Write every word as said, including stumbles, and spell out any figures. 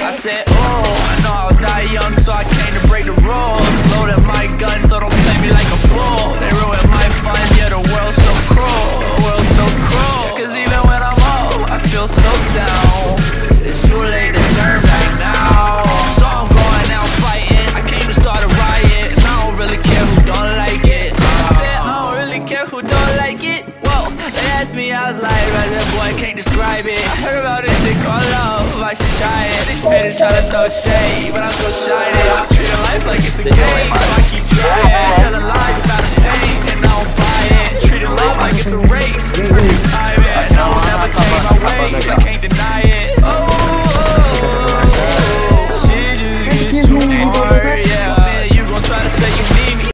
I said, oh, I know I'll die young, so I came to break the rules. Loaded my gun, so don't play me like a fool. They ruined my fun, yeah, the world's so cruel. The world's so cruel. Cause even when I'm old, I feel so down. It's too late to turn back now. So I'm going out fighting. I came to start a riot, and I don't really care who don't like it. I said, I don't really care who don't like it. Whoa, they asked me, I was like, right, that boy can't describe it. I heard about this shit called love, I should try it. They try to throw shade, but I'm so shiny. I treat life like it's a game, so I keep trying. Tell a lie about the pain, and I don't buy it. Treat life like it's a race, perfect timing. I know I'll never take my way, I can't deny it.